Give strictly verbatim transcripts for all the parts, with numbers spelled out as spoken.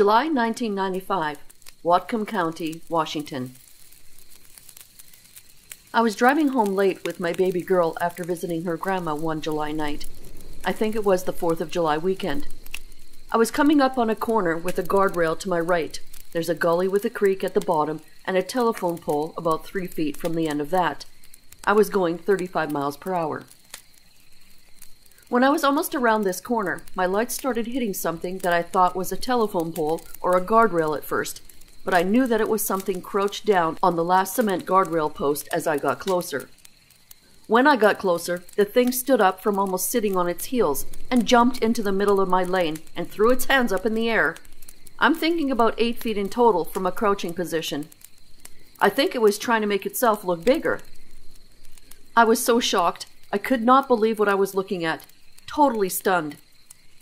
July nineteen ninety-five, Whatcom County, Washington. I was driving home late with my baby girl after visiting her grandma one July night. I think it was the fourth of July weekend. I was coming up on a corner with a guardrail to my right. There's a gully with a creek at the bottom and a telephone pole about three feet from the end of that. I was going thirty-five miles per hour. When I was almost around this corner, my lights started hitting something that I thought was a telephone pole or a guardrail at first, but I knew that it was something crouched down on the last cement guardrail post as I got closer. When I got closer, the thing stood up from almost sitting on its heels and jumped into the middle of my lane and threw its hands up in the air. I'm thinking about eight feet in total from a crouching position. I think it was trying to make itself look bigger. I was so shocked, I could not believe what I was looking at. Totally stunned.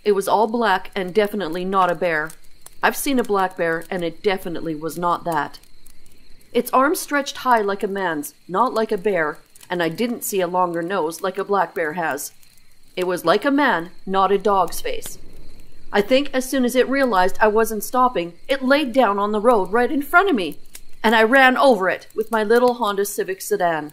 It was all black and definitely not a bear. I've seen a black bear and it definitely was not that. Its arms stretched high like a man's, not like a bear, and I didn't see a longer nose like a black bear has. It was like a man, not a dog's face. I think as soon as it realized I wasn't stopping, it laid down on the road right in front of me, and I ran over it with my little Honda Civic sedan.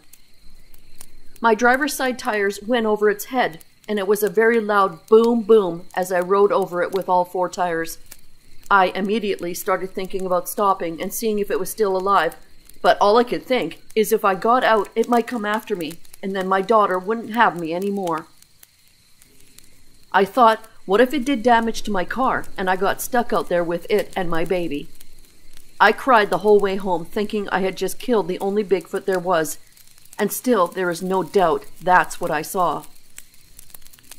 My driver's side tires went over its head, and it was a very loud boom boom as I rode over it with all four tires. I immediately started thinking about stopping and seeing if it was still alive, but all I could think is if I got out it might come after me, and then my daughter wouldn't have me anymore. I thought, what if it did damage to my car and I got stuck out there with it and my baby? I cried the whole way home thinking I had just killed the only Bigfoot there was, and still there is no doubt that's what I saw.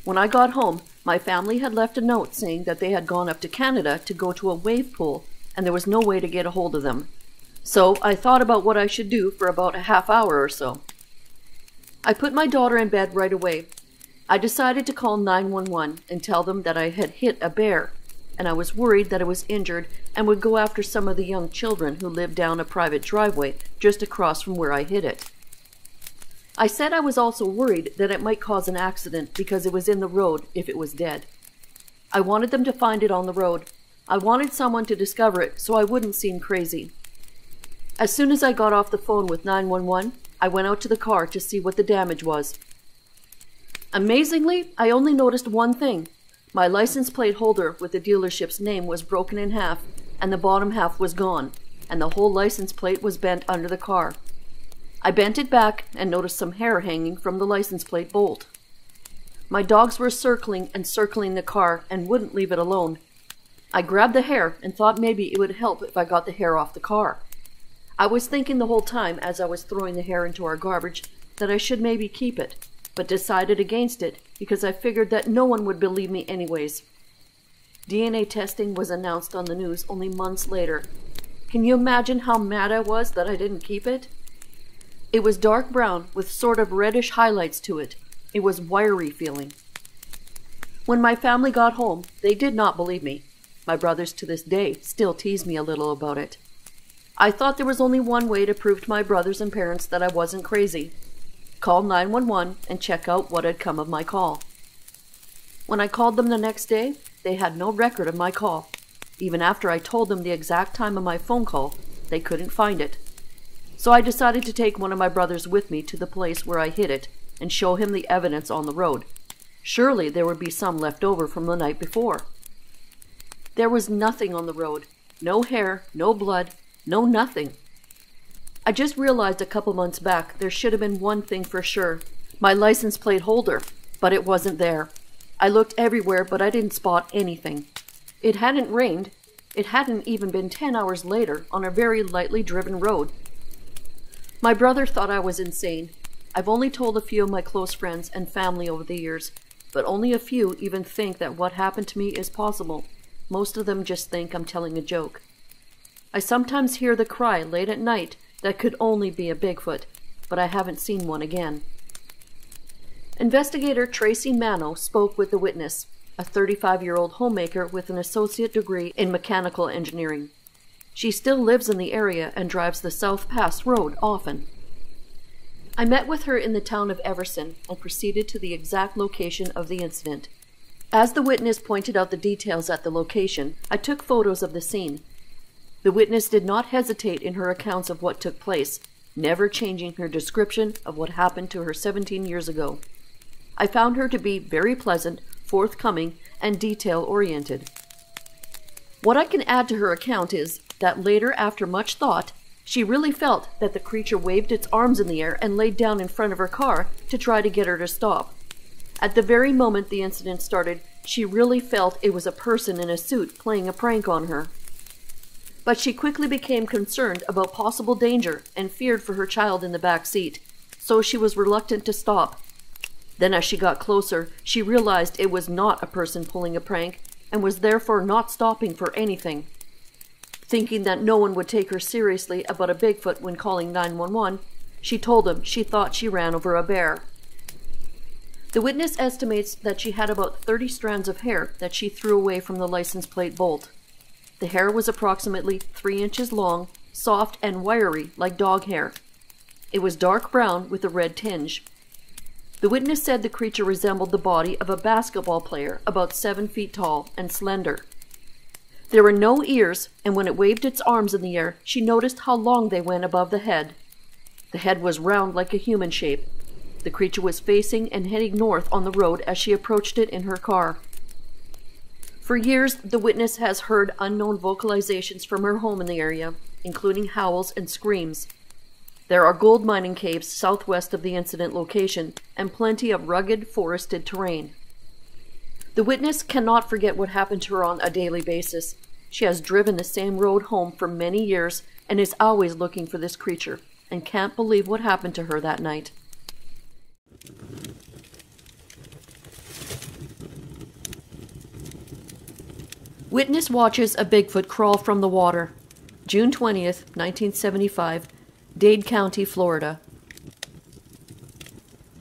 When I got home, my family had left a note saying that they had gone up to Canada to go to a wave pool, and there was no way to get a hold of them. So I thought about what I should do for about a half hour or so. I put my daughter in bed right away. I decided to call nine one one and tell them that I had hit a bear, and I was worried that it was injured and would go after some of the young children who lived down a private driveway just across from where I hit it. I said I was also worried that it might cause an accident because it was in the road if it was dead. I wanted them to find it on the road. I wanted someone to discover it so I wouldn't seem crazy. As soon as I got off the phone with nine one one, I went out to the car to see what the damage was. Amazingly, I only noticed one thing. My license plate holder with the dealership's name was broken in half, and the bottom half was gone, and the whole license plate was bent under the car. I bent it back and noticed some hair hanging from the license plate bolt. My dogs were circling and circling the car and wouldn't leave it alone. I grabbed the hair and thought maybe it would help if I got the hair off the car. I was thinking the whole time as I was throwing the hair into our garbage that I should maybe keep it, but decided against it because I figured that no one would believe me anyways. D N A testing was announced on the news only months later. Can you imagine how mad I was that I didn't keep it? It was dark brown with sort of reddish highlights to it. It was wiry feeling. When my family got home, they did not believe me. My brothers to this day still tease me a little about it. I thought there was only one way to prove to my brothers and parents that I wasn't crazy. Call nine one one and check out what had come of my call. When I called them the next day, they had no record of my call. Even after I told them the exact time of my phone call, they couldn't find it. So I decided to take one of my brothers with me to the place where I hid it and show him the evidence on the road. Surely there would be some left over from the night before. There was nothing on the road. No hair, no blood, no nothing. I just realized a couple months back there should have been one thing for sure. My license plate holder, but it wasn't there. I looked everywhere, but I didn't spot anything. It hadn't rained. It hadn't even been ten hours later on a very lightly driven road. My brother thought I was insane. I've only told a few of my close friends and family over the years, but only a few even think that what happened to me is possible. Most of them just think I'm telling a joke. I sometimes hear the cry late at night that could only be a Bigfoot, but I haven't seen one again. Investigator Tracy Mano spoke with the witness, a thirty-five-year-old homemaker with an associate degree in mechanical engineering. She still lives in the area and drives the South Pass Road often. I met with her in the town of Everson and proceeded to the exact location of the incident. As the witness pointed out the details at the location, I took photos of the scene. The witness did not hesitate in her accounts of what took place, never changing her description of what happened to her seventeen years ago. I found her to be very pleasant, forthcoming, and detail-oriented. What I can add to her account is that later, after much thought, she really felt that the creature waved its arms in the air and laid down in front of her car to try to get her to stop. At the very moment the incident started, she really felt it was a person in a suit playing a prank on her. But she quickly became concerned about possible danger and feared for her child in the back seat, so she was reluctant to stop. Then as she got closer, she realized it was not a person pulling a prank and was therefore not stopping for anything. Thinking that no one would take her seriously about a Bigfoot when calling nine one one, she told them she thought she ran over a bear. The witness estimates that she had about thirty strands of hair that she threw away from the license plate bolt. The hair was approximately three inches long, soft and wiry like dog hair. It was dark brown with a red tinge. The witness said the creature resembled the body of a basketball player about seven feet tall and slender. There were no ears, and when it waved its arms in the air, she noticed how long they went above the head. The head was round like a human shape. The creature was facing and heading north on the road as she approached it in her car. For years, the witness has heard unknown vocalizations from her home in the area, including howls and screams. There are gold mining caves southwest of the incident location and plenty of rugged, forested terrain. The witness cannot forget what happened to her on a daily basis. She has driven the same road home for many years and is always looking for this creature and can't believe what happened to her that night. Witness watches a Bigfoot crawl from the water. June twentieth, nineteen seventy-five, Dade County, Florida.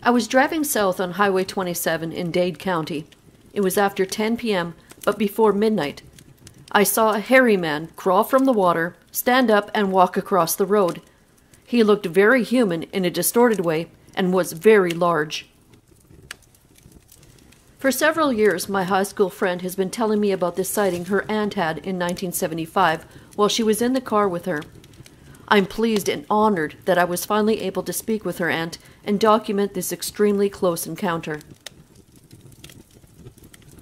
I was driving south on Highway twenty-seven in Dade County. It was after ten p m, but before midnight. I saw a hairy man crawl from the water, stand up, and walk across the road. He looked very human in a distorted way, and was very large. For several years, my high school friend has been telling me about this sighting her aunt had in nineteen seventy-five while she was in the car with her. I'm pleased and honored that I was finally able to speak with her aunt and document this extremely close encounter.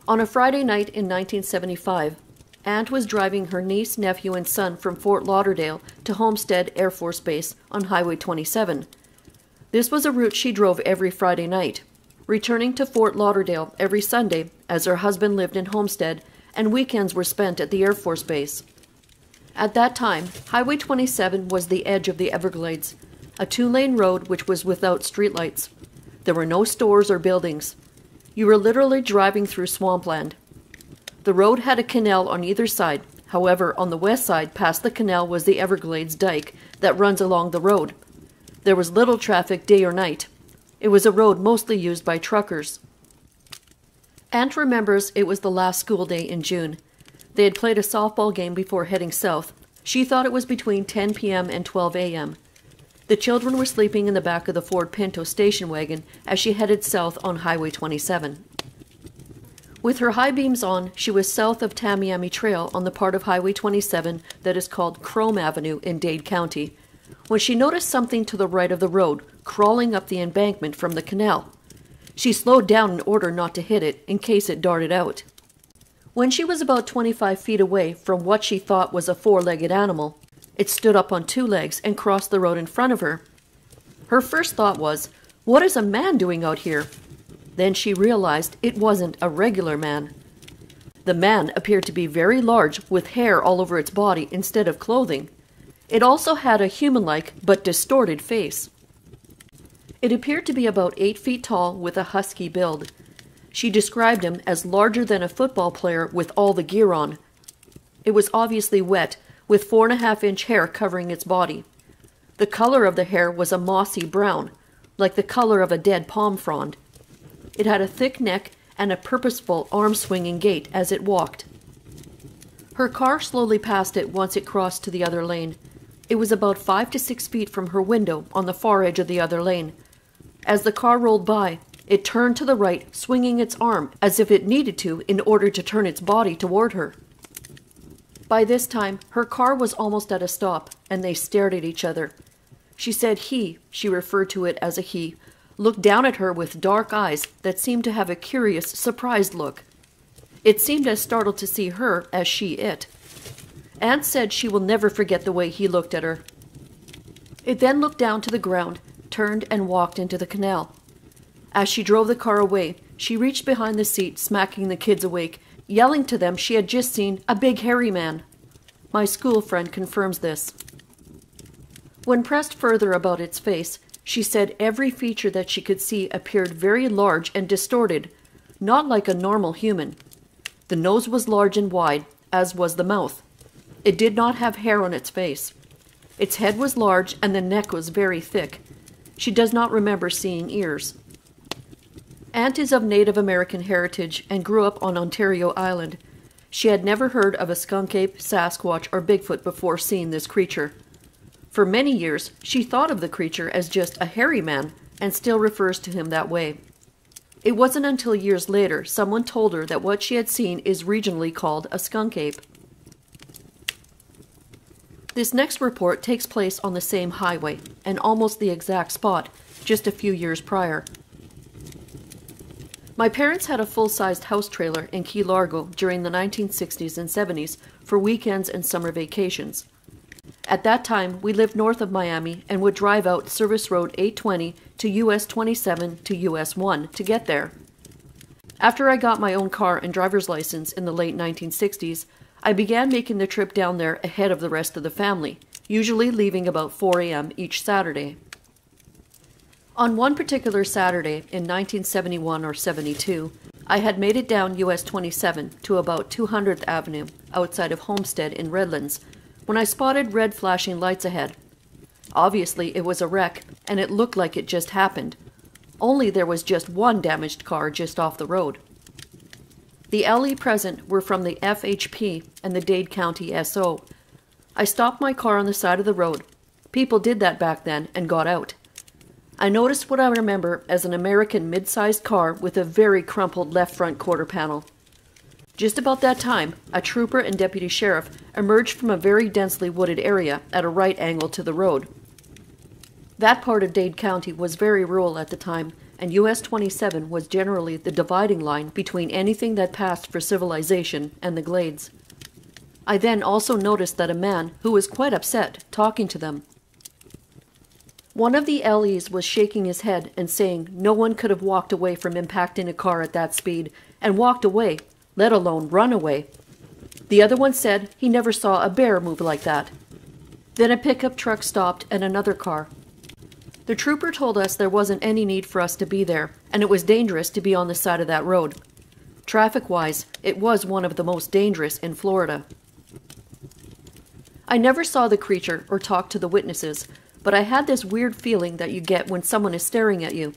On a Friday night in nineteen seventy-five, Aunt was driving her niece, nephew, and son from Fort Lauderdale to Homestead Air Force Base on Highway twenty-seven. This was a route she drove every Friday night, returning to Fort Lauderdale every Sunday as her husband lived in Homestead and weekends were spent at the Air Force Base. At that time, Highway twenty-seven was the edge of the Everglades, a two-lane road which was without streetlights. There were no stores or buildings. You were literally driving through swampland. The road had a canal on either side. However, on the west side past the canal was the Everglades dike that runs along the road. There was little traffic day or night. It was a road mostly used by truckers. Aunt remembers it was the last school day in June. They had played a softball game before heading south. She thought it was between ten p m and twelve a m The children were sleeping in the back of the Ford Pinto station wagon as she headed south on Highway twenty-seven. With her high beams on, she was south of Tamiami Trail on the part of Highway twenty-seven that is called Chrome Avenue in Dade County, when she noticed something to the right of the road crawling up the embankment from the canal. She slowed down in order not to hit it in case it darted out. When she was about twenty-five feet away from what she thought was a four-legged animal, it stood up on two legs and crossed the road in front of her. Her first thought was, "What is a man doing out here?" Then she realized it wasn't a regular man. The man appeared to be very large with hair all over its body instead of clothing. It also had a human-like but distorted face. It appeared to be about eight feet tall with a husky build. She described him as larger than a football player with all the gear on. It was obviously wet, with four and a half inch hair covering its body. The color of the hair was a mossy brown, like the color of a dead palm frond. It had a thick neck and a purposeful arm-swinging gait as it walked. Her car slowly passed it once it crossed to the other lane. It was about five to six feet from her window on the far edge of the other lane. As the car rolled by, It turned to the right, swinging its arm as if it needed to in order to turn its body toward her. By this time, her car was almost at a stop, and they stared at each other. She said he, she referred to it as a he, looked down at her with dark eyes that seemed to have a curious, surprised look. It seemed as startled to see her as she it. Anne said she will never forget the way he looked at her. It then looked down to the ground, turned and walked into the canal. As she drove the car away, she reached behind the seat, smacking the kids awake, yelling to them she had just seen a big hairy man. My school friend confirms this. When pressed further about its face, she said every feature that she could see appeared very large and distorted, not like a normal human. The nose was large and wide, as was the mouth. It did not have hair on its face. Its head was large and the neck was very thick. She does not remember seeing ears. Aunt is of Native American heritage and grew up on Ontario Island. She had never heard of a skunk ape, Sasquatch, or Bigfoot before seeing this creature. For many years, she thought of the creature as just a hairy man and still refers to him that way. It wasn't until years later someone told her that what she had seen is regionally called a skunk ape. This next report takes place on the same highway, and almost the exact spot, just a few years prior. My parents had a full-sized house trailer in Key Largo during the nineteen sixties and seventies for weekends and summer vacations. At that time, we lived north of Miami and would drive out Service Road eight twenty to U S twenty-seven to U S one to get there. After I got my own car and driver's license in the late nineteen sixties, I began making the trip down there ahead of the rest of the family, usually leaving about four a m each Saturday. On one particular Saturday in nineteen seventy-one or seventy-two, I had made it down U S twenty-seven to about two hundredth Avenue outside of Homestead in Redlands, when I spotted red flashing lights ahead. Obviously, it was a wreck, and it looked like it just happened. Only there was just one damaged car just off the road. The L E present were from the F H P and the Dade County S O. I stopped my car on the side of the road. People did that back then and got out. I noticed what I remember as an American mid-sized car with a very crumpled left front quarter panel. Just about that time, a trooper and deputy sheriff emerged from a very densely wooded area at a right angle to the road. That part of Dade County was very rural at the time, and U S twenty-seven was generally the dividing line between anything that passed for civilization and the glades. I then also noticed that a man, who was quite upset, talking to them. One of the L Es was shaking his head and saying no one could have walked away from impacting a car at that speed, and walked away, let alone run away. The other one said he never saw a bear move like that. Then a pickup truck stopped and another car. The trooper told us there wasn't any need for us to be there, and it was dangerous to be on the side of that road. Traffic-wise, it was one of the most dangerous in Florida. I never saw the creature or talked to the witnesses, but I had this weird feeling that you get when someone is staring at you,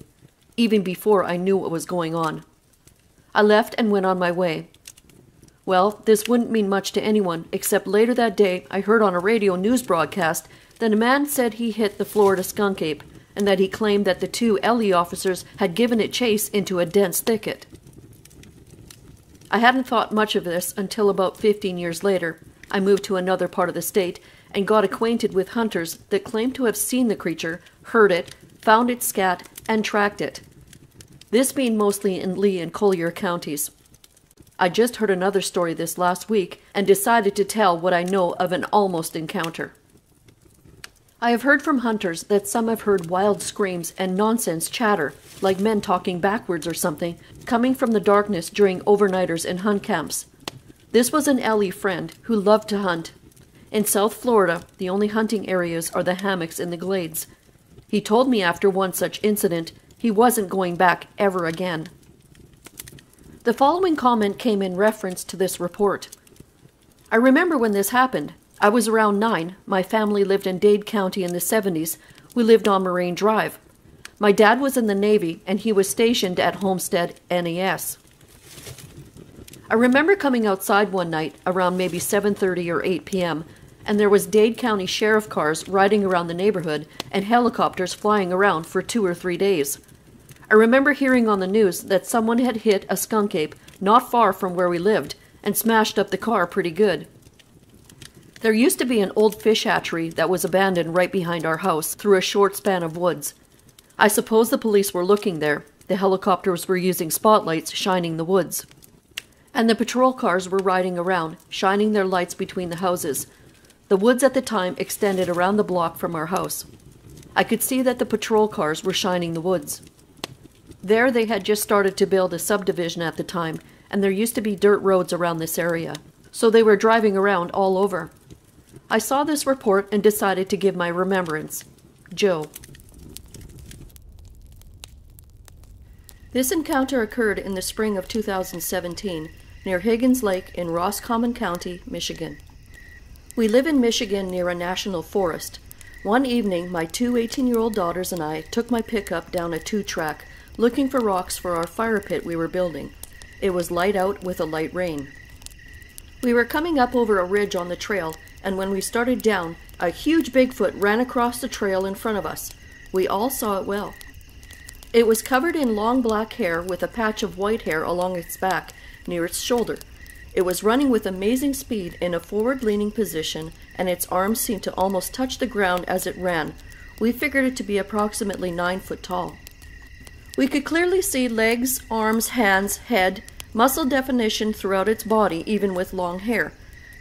even before I knew what was going on. I left and went on my way. Well, this wouldn't mean much to anyone, except later that day I heard on a radio news broadcast that a man said he hit the Florida skunk ape, and that he claimed that the two L E officers had given it chase into a dense thicket. I hadn't thought much of this until about fifteen years later. I moved to another part of the state and got acquainted with hunters that claimed to have seen the creature, heard it, found its scat, and tracked it. This being mostly in Lee and Collier counties. I just heard another story this last week and decided to tell what I know of an almost encounter. I have heard from hunters that some have heard wild screams and nonsense chatter, like men talking backwards or something, coming from the darkness during overnighters and hunt camps. This was an L E friend who loved to hunt. In South Florida, the only hunting areas are the hammocks in the glades. He told me after one such incident, he wasn't going back ever again. The following comment came in reference to this report. I remember when this happened. I was around nine. My family lived in Dade County in the seventies. We lived on Moraine Drive. My dad was in the Navy, and he was stationed at Homestead N A S. I remember coming outside one night around maybe seven thirty or eight p m, and there was Dade County sheriff cars riding around the neighborhood and helicopters flying around for two or three days. I remember hearing on the news that someone had hit a skunk ape not far from where we lived and smashed up the car pretty good. There used to be an old fish hatchery that was abandoned right behind our house through a short span of woods. I suppose the police were looking there. The helicopters were using spotlights shining the woods. And the patrol cars were riding around, shining their lights between the houses. The woods at the time extended around the block from our house. I could see that the patrol cars were shining the woods. There they had just started to build a subdivision at the time, and there used to be dirt roads around this area. So they were driving around all over. I saw this report and decided to give my remembrance. Joe. This encounter occurred in the spring of two thousand seventeen near Higgins Lake in Roscommon County, Michigan. We live in Michigan near a national forest. One evening, my two eighteen-year-old daughters and I took my pickup down a two-track looking for rocks for our fire pit we were building. It was light out with a light rain. We were coming up over a ridge on the trail, and when we started down, a huge Bigfoot ran across the trail in front of us. We all saw it well. It was covered in long black hair with a patch of white hair along its back, near its shoulder. It was running with amazing speed in a forward-leaning position, and its arms seemed to almost touch the ground as it ran. We figured it to be approximately nine foot tall. We could clearly see legs, arms, hands, head, muscle definition throughout its body, even with long hair.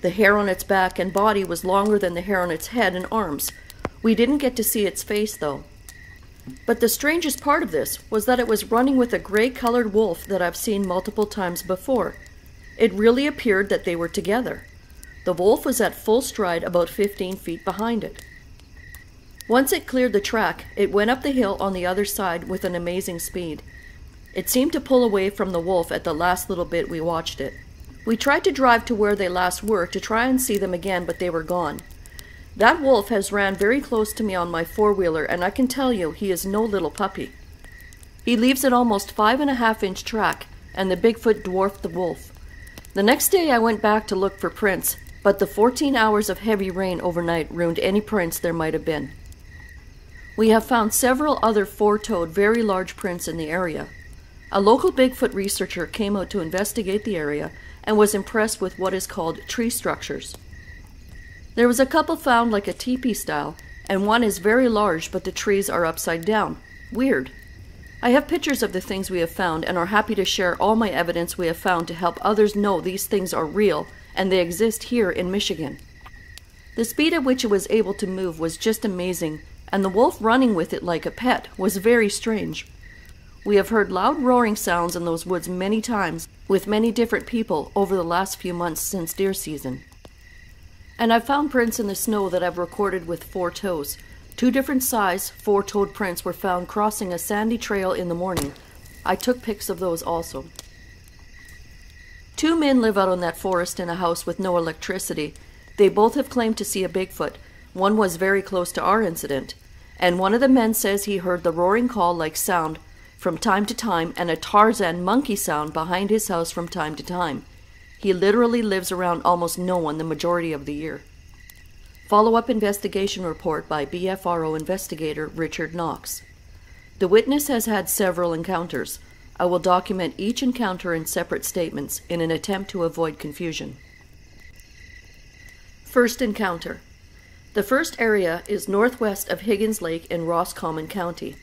The hair on its back and body was longer than the hair on its head and arms. We didn't get to see its face, though. But the strangest part of this was that it was running with a gray-colored wolf that I've seen multiple times before. It really appeared that they were together. The wolf was at full stride about fifteen feet behind it. Once it cleared the track, it went up the hill on the other side with an amazing speed. It seemed to pull away from the wolf at the last little bit we watched it. We tried to drive to where they last were to try and see them again, but they were gone. That wolf has ran very close to me on my four-wheeler, and I can tell you he is no little puppy. He leaves an almost five and a half inch track, and the Bigfoot dwarfed the wolf. The next day I went back to look for prints, but the fourteen hours of heavy rain overnight ruined any prints there might have been. We have found several other four-toed, very large prints in the area. A local Bigfoot researcher came out to investigate the area and was impressed with what is called tree structures. There was a couple found like a teepee style, and one is very large, but the trees are upside down. Weird. I have pictures of the things we have found and are happy to share all my evidence we have found to help others know these things are real and they exist here in Michigan. The speed at which it was able to move was just amazing, and the wolf running with it like a pet was very strange. We have heard loud roaring sounds in those woods many times with many different people over the last few months since deer season. And I've found prints in the snow that I've recorded with four toes. Two different size, four-toed prints were found crossing a sandy trail in the morning. I took pics of those also. Two men live out in that forest in a house with no electricity. They both have claimed to see a Bigfoot. One was very close to our incident. And one of the men says he heard the roaring call-like sound from time to time, and a Tarzan monkey sound behind his house from time to time. He literally lives around almost no one the majority of the year. Follow-up investigation report by B F R O investigator Richard Knox. The witness has had several encounters. I will document each encounter in separate statements in an attempt to avoid confusion. First encounter. The first area is northwest of Higgins Lake in Roscommon County.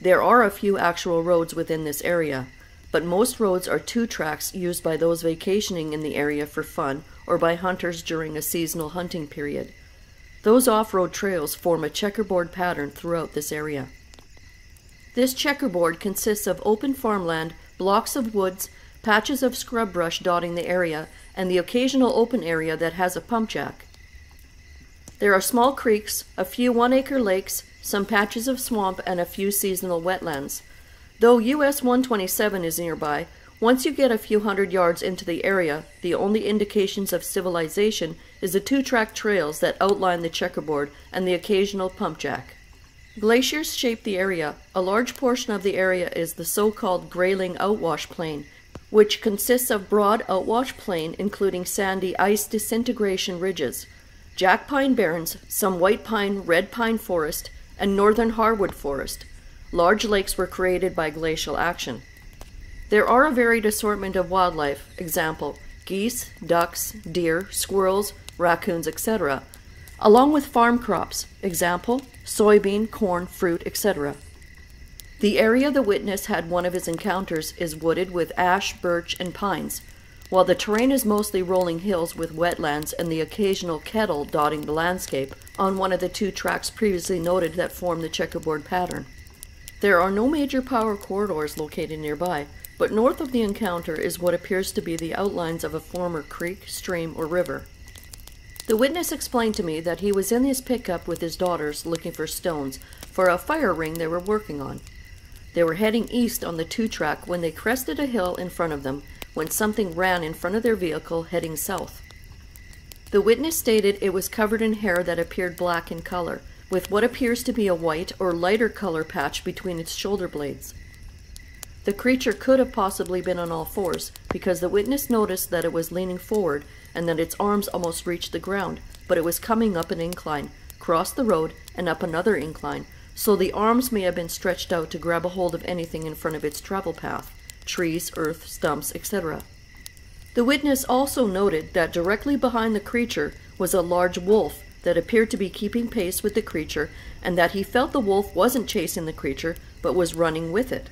There are a few actual roads within this area, but most roads are two tracks used by those vacationing in the area for fun or by hunters during a seasonal hunting period. Those off-road trails form a checkerboard pattern throughout this area. This checkerboard consists of open farmland, blocks of woods, patches of scrub brush dotting the area, and the occasional open area that has a pump jack. There are small creeks, a few one-acre lakes, some patches of swamp, and a few seasonal wetlands. Though U S one twenty-seven is nearby, once you get a few hundred yards into the area, the only indications of civilization is the two-track trails that outline the checkerboard and the occasional pump jack. Glaciers shape the area. A large portion of the area is the so-called Grayling Outwash Plain, which consists of broad outwash plain including sandy ice disintegration ridges, jack pine barrens, some white pine, red pine forest, and northern hardwood forest. Large lakes were created by glacial action. There are a varied assortment of wildlife, example, geese, ducks, deer, squirrels, raccoons, et cetera, along with farm crops, example, soybean, corn, fruit, et cetera. The area the witness had one of his encounters is wooded with ash, birch, and pines, while the terrain is mostly rolling hills with wetlands and the occasional kettle dotting the landscape on one of the two tracks previously noted that form the checkerboard pattern. There are no major power corridors located nearby, but north of the encounter is what appears to be the outlines of a former creek, stream, or river. The witness explained to me that he was in his pickup with his daughters looking for stones for a fire ring they were working on. They were heading east on the two-track when they crested a hill in front of them when something ran in front of their vehicle heading south. The witness stated it was covered in hair that appeared black in color, with what appears to be a white or lighter color patch between its shoulder blades. The creature could have possibly been on all fours, because the witness noticed that it was leaning forward and that its arms almost reached the ground, but it was coming up an incline, crossed the road, and up another incline, so the arms may have been stretched out to grab a hold of anything in front of its travel path, trees, earth, stumps, et cetera. The witness also noted that directly behind the creature was a large wolf that appeared to be keeping pace with the creature, and that he felt the wolf wasn't chasing the creature, but was running with it.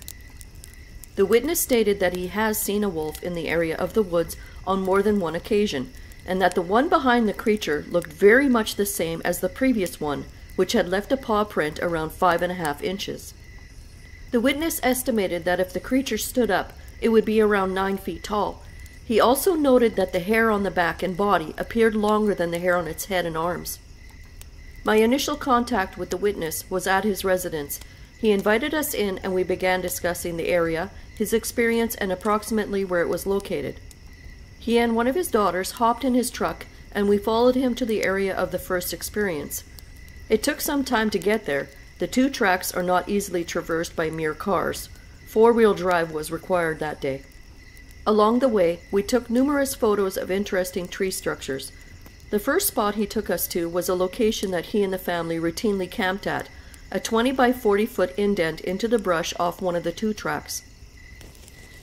The witness stated that he has seen a wolf in the area of the woods on more than one occasion, and that the one behind the creature looked very much the same as the previous one, which had left a paw print around five and a half inches. The witness estimated that if the creature stood up, it would be around nine feet tall. He also noted that the hair on the back and body appeared longer than the hair on its head and arms. My initial contact with the witness was at his residence. He invited us in and we began discussing the area, his experience, and approximately where it was located. He and one of his daughters hopped in his truck and we followed him to the area of the first experience. It took some time to get there. The two tracks are not easily traversed by mere cars. Four-wheel drive was required that day. Along the way, we took numerous photos of interesting tree structures. The first spot he took us to was a location that he and the family routinely camped at, a twenty by forty foot indent into the brush off one of the two tracks.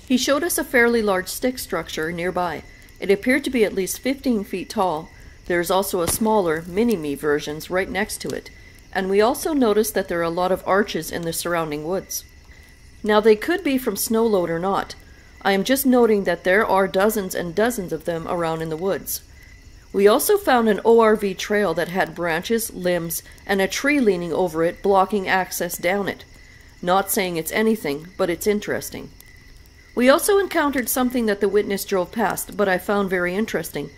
He showed us a fairly large stick structure nearby. It appeared to be at least fifteen feet tall. There is also a smaller mini-me versions right next to it, and we also noticed that there are a lot of arches in the surrounding woods. Now they could be from snow load or not. I am just noting that there are dozens and dozens of them around in the woods. We also found an O R V trail that had branches, limbs, and a tree leaning over it, blocking access down it. Not saying it's anything, but it's interesting. We also encountered something that the witness drove past, but I found very interesting.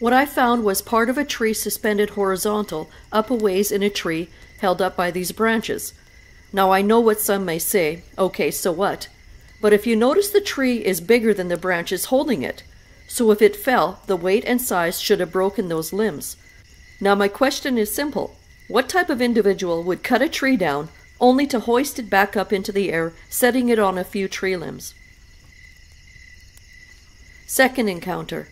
What I found was part of a tree suspended horizontal, up a ways in a tree, held up by these branches. Now I know what some may say, okay, so what? But if you notice, the tree is bigger than the branches holding it. So if it fell, the weight and size should have broken those limbs. Now my question is simple. What type of individual would cut a tree down only to hoist it back up into the air, setting it on a few tree limbs? Second encounter.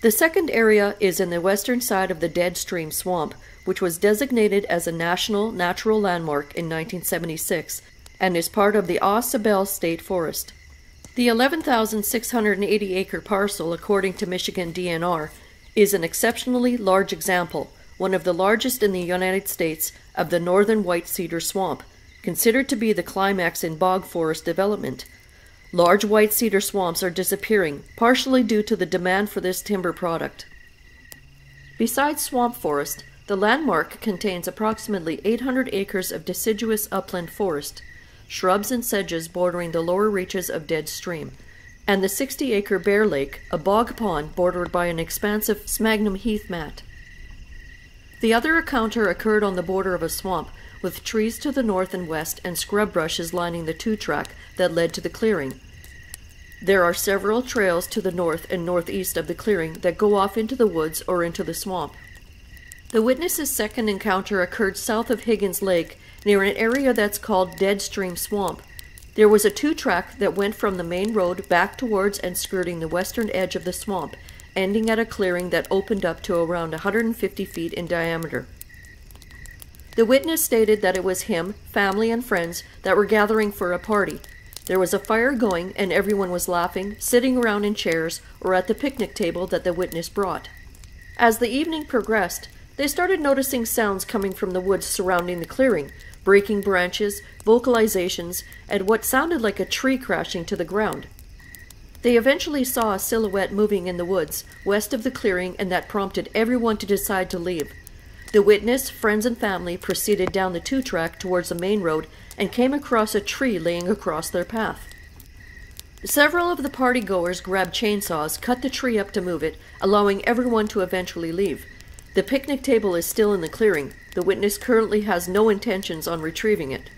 The second area is in the western side of the Dead Stream Swamp, which was designated as a National Natural Landmark in nineteen seventy-six and is part of the Ausebel State Forest. The eleven thousand six hundred eighty acre parcel, according to Michigan D N R, is an exceptionally large example, one of the largest in the United States, of the northern white cedar swamp, considered to be the climax in bog forest development. Large white cedar swamps are disappearing, partially due to the demand for this timber product. Besides swamp forest, the landmark contains approximately eight hundred acres of deciduous upland forest, shrubs and sedges bordering the lower reaches of Dead Stream, and the sixty acre Bear Lake, a bog pond bordered by an expansive sphagnum heath mat. The other encounter occurred on the border of a swamp, with trees to the north and west and scrub bushes lining the two-track that led to the clearing. There are several trails to the north and northeast of the clearing that go off into the woods or into the swamp. The witness's second encounter occurred south of Higgins Lake, near an area that's called Dead Stream Swamp. There was a two-track that went from the main road back towards and skirting the western edge of the swamp, ending at a clearing that opened up to around one hundred fifty feet in diameter. The witness stated that it was him, family, and friends that were gathering for a party. There was a fire going and everyone was laughing, sitting around in chairs or at the picnic table that the witness brought. As the evening progressed, they started noticing sounds coming from the woods surrounding the clearing, breaking branches, vocalizations, and what sounded like a tree crashing to the ground. They eventually saw a silhouette moving in the woods, west of the clearing, and that prompted everyone to decide to leave. The witness, friends, and family proceeded down the two-track towards the main road and came across a tree laying across their path. Several of the party-goers grabbed chainsaws, cut the tree up to move it, allowing everyone to eventually leave. The picnic table is still in the clearing. The witness currently has no intentions on retrieving it.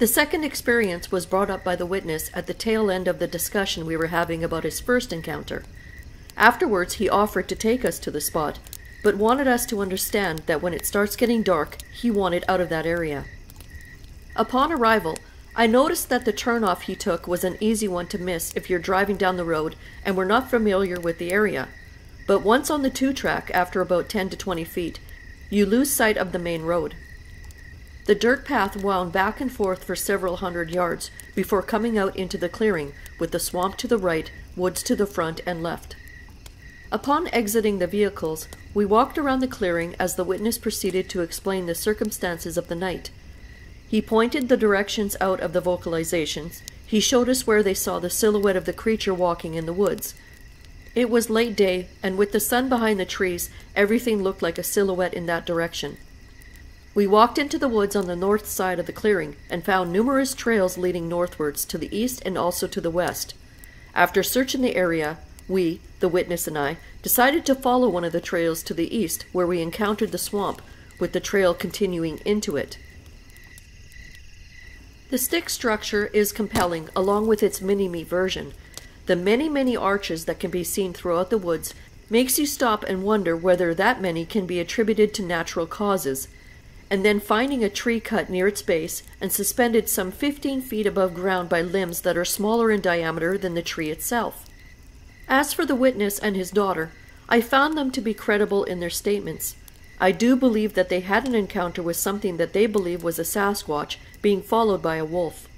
The second experience was brought up by the witness at the tail end of the discussion we were having about his first encounter. Afterwards, he offered to take us to the spot, but wanted us to understand that when it starts getting dark, he wanted out of that area. Upon arrival, I noticed that the turnoff he took was an easy one to miss if you're driving down the road and were not familiar with the area. But once on the two-track, after about ten to twenty feet, you lose sight of the main road. The dirt path wound back and forth for several hundred yards before coming out into the clearing, with the swamp to the right, woods to the front and left. Upon exiting the vehicles, we walked around the clearing as the witness proceeded to explain the circumstances of the night. He pointed the directions out of the vocalizations. He showed us where they saw the silhouette of the creature walking in the woods. It was late day, and with the sun behind the trees, everything looked like a silhouette in that direction. We walked into the woods on the north side of the clearing and found numerous trails leading northwards to the east and also to the west. After searching the area, we, the witness and I, decided to follow one of the trails to the east where we encountered the swamp, with the trail continuing into it. The stick structure is compelling, along with its mini-me version. The many, many arches that can be seen throughout the woods makes you stop and wonder whether that many can be attributed to natural causes, and then finding a tree cut near its base and suspended some fifteen feet above ground by limbs that are smaller in diameter than the tree itself. As for the witness and his daughter, I found them to be credible in their statements. I do believe that they had an encounter with something that they believe was a Sasquatch being followed by a wolf.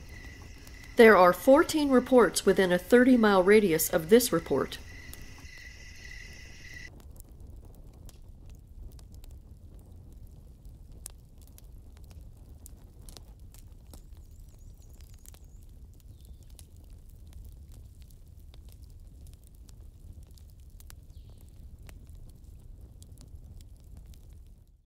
There are fourteen reports within a thirty-mile radius of this report.